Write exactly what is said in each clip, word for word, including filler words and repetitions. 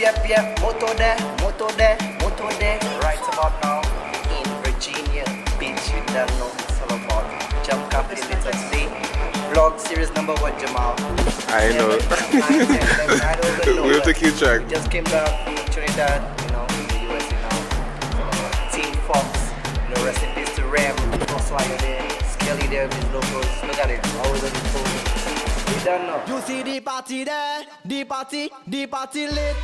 yep, yep, moto there, moto there, moto there. Right about now, in Virginia Beach, you don't know it's all about Jam Cafe later today. Vlog series number one, Jahmoul. I know. We have to keep track. We just came down from Trinidad, you know, in the U S A now. So, Team Foxx, you know, rest in peace to Ram, Frosswire there, Skelly there, these locals. Look at it, always on the phone. You see the party there, the party, the party lit.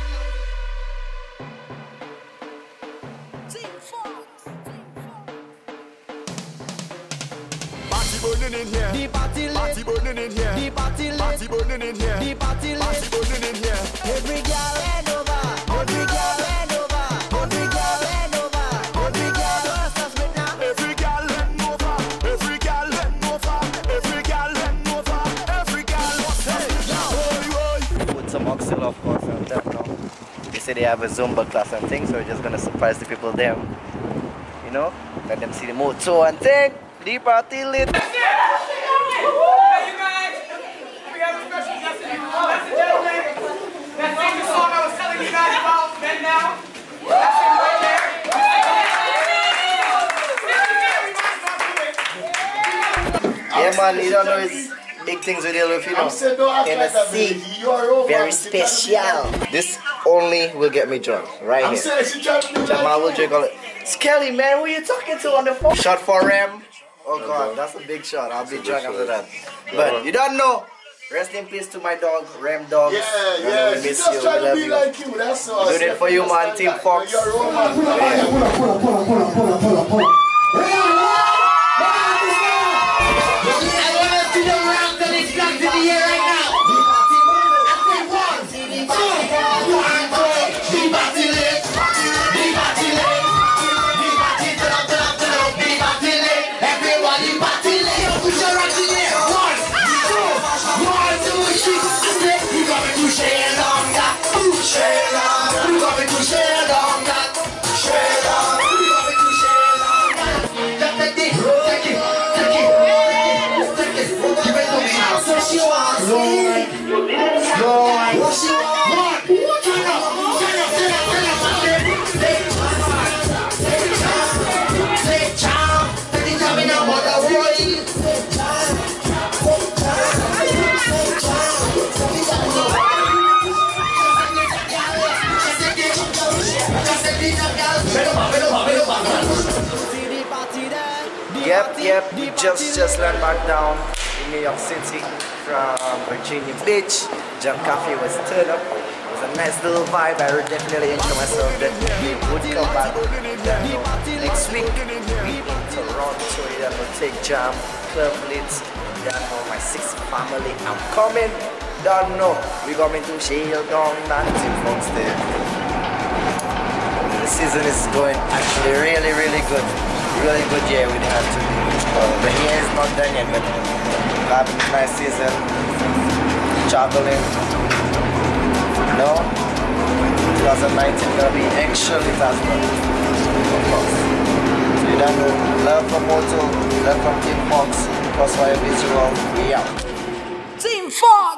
Party burning in here, the party lit. Party burning in here, the party lit. Party burning in here, the party lit. Party burning in here. Every girl bend over, every girl bend over, every girl bend over, every girl bust us right now. Every girl bend over, every girl bend over, every girl bend over, every girl bust us right now. Put some oxyl, of course, on them now. They say they have a Zumba class and things, so we're just gonna surprise the people there. You know, let them see the moto and thing. Deep party lit. Hey, you guys. We have a special guest in here. That's the gentleman. That famous song I was telling you guys about, then now. That's him right there. Yeah, man, you don't know it's big things we deal with, you know. In a sea, very special. This only will get me drunk, right here. Jahmoul will drink all it. Skelly, man, who are you talking to on the phone? Shot for Ram. Oh God, that's a big shot. I'll be drunk after that. But you don't know. Rest in peace to my dog, Ram Dog. Yeah, yeah. We miss you. We love you. We do it for you, man. Team Foxx. Yep, yep, we just, just landed back down in New York City from Virginia Beach. Jam Cafe was turned up. It was a nice little vibe. I would definitely enjoy myself. That we would come back next week. We in Toronto, that will take Jam, Club Lit, that for my sixth family. I'm coming. Don't know. We're coming to Sheilgong, that Team Foxx there. The season is going actually really, really good. Really good year we had to do. The year is not done yet, but we're having a nice season. Traveling. No? twenty nineteen gonna be actually fast one. Of course. So you don't know. Learn from Moto, learn from Team Foxx, Frosswire Visuals. We out. Team Foxx!